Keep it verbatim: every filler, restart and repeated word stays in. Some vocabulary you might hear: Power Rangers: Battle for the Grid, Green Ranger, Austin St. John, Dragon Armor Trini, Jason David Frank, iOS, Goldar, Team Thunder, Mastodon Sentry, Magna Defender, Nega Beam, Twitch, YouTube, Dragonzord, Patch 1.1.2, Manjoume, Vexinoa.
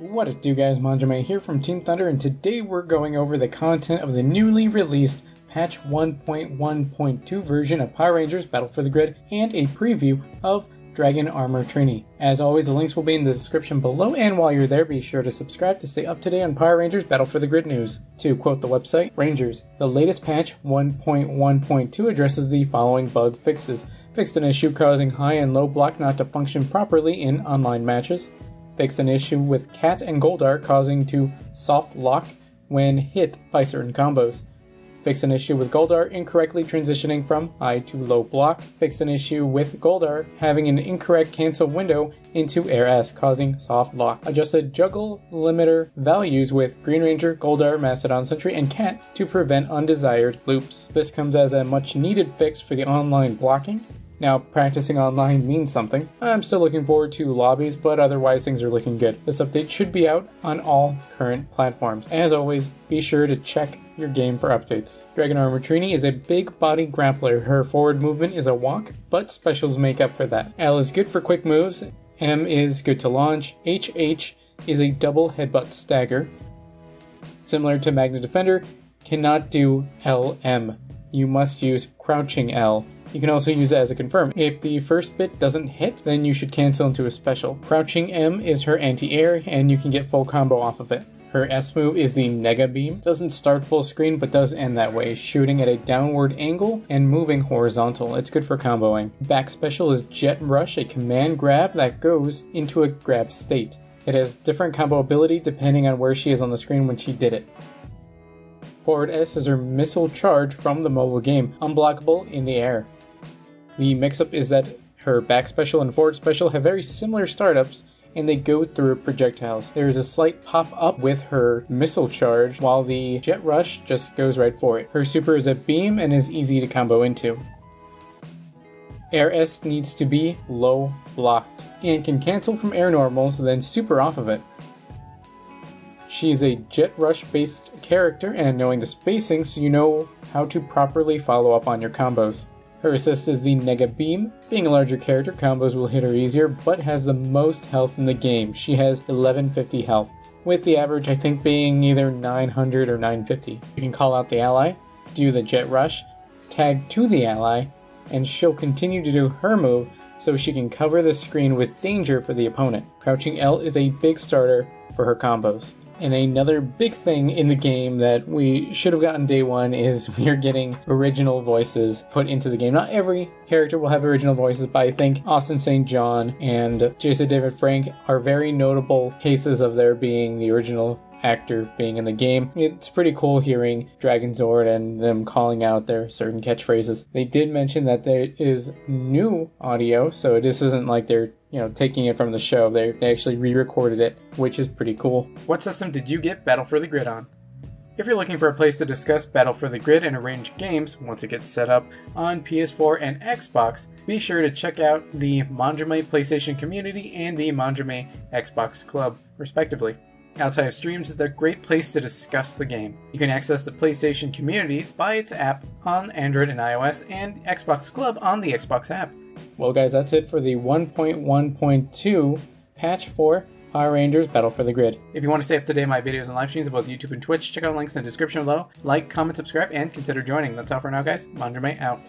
What it do, guys? Manjoume here from Team Thunder, and today we're going over the content of the newly released Patch one point one point two version of Power Rangers Battle for the Grid and a preview of Dragon Armor Trini. As always, the links will be in the description below, and while you're there, be sure to subscribe to stay up to date on Power Rangers Battle for the Grid news. To quote the website, Rangers, the latest patch one point one point two addresses the following bug fixes. Fixed an issue causing high and low block not to function properly in online matches. Fixed an issue with Cat and Goldar causing to soft lock when hit by certain combos. Fixed an issue with Goldar incorrectly transitioning from high to low block. Fixed an issue with Goldar having an incorrect cancel window into air S causing soft lock. Adjusted juggle limiter values with Green Ranger, Goldar, Mastodon Sentry, and Cat to prevent undesired loops. This comes as a much needed fix for the online blocking. Now, practicing online means something. I'm still looking forward to lobbies, but otherwise things are looking good. This update should be out on all current platforms. As always, be sure to check your game for updates. Dragon Armor Trini is a big body grappler. Her forward movement is a walk, but specials make up for that. L is good for quick moves, M is good to launch, H H is a double headbutt stagger. Similar to Magna Defender, cannot do L M. You must use crouching L. You can also use it as a confirm. If the first bit doesn't hit, then you should cancel into a special. Crouching M is her anti-air, and you can get full combo off of it. Her S move is the Nega Beam. Doesn't start full screen, but does end that way, shooting at a downward angle and moving horizontal. It's good for comboing. Back special is Jet Rush, a command grab that goes into a grab state. It has different combo ability depending on where she is on the screen when she did it. Forward S is her missile charge from the mobile game, unblockable in the air. The mix-up is that her back special and forward special have very similar startups, and they go through projectiles. There is a slight pop-up with her missile charge, while the Jet Rush just goes right for it. Her super is a beam and is easy to combo into. Air S needs to be low blocked, and can cancel from air normals, then super off of it. She is a Jet Rush based character, and knowing the spacing so you know how to properly follow up on your combos. Her assist is the Nega Beam. Being a larger character, combos will hit her easier, but has the most health in the game. She has eleven fifty health, with the average I think being either nine hundred or nine fifty. You can call out the ally, do the Jet Rush, tag to the ally, and she'll continue to do her move so she can cover the screen with danger for the opponent. Crouching L is a big starter for her combos. And another big thing in the game that we should have gotten day one is we are getting original voices put into the game. Not every character will have original voices, but I think Austin Saint John and Jason David Frank are very notable cases of there being the original actor being in the game. It's pretty cool hearing Dragonzord and them calling out their certain catchphrases. They did mention that there is new audio, so this isn't like they're, you know, taking it from the show. They actually re-recorded it, which is pretty cool. What system did you get Battle for the Grid on? If you're looking for a place to discuss Battle for the Grid and arrange games once it gets set up on P S four and Xbox, be sure to check out the Manjoume PlayStation community and the Manjoume Xbox Club, respectively. Outside of streams is a great place to discuss the game. You can access the PlayStation communities by its app on Android and iOS, and Xbox Club on the Xbox app. Well, guys, that's it for the one point one point two patch for Power Rangers Battle for the Grid. If you want to stay up to date on my videos and live streams on both YouTube and Twitch, check out links in the description below. Like, comment, subscribe, and consider joining. That's all for now, guys. Manjoume out.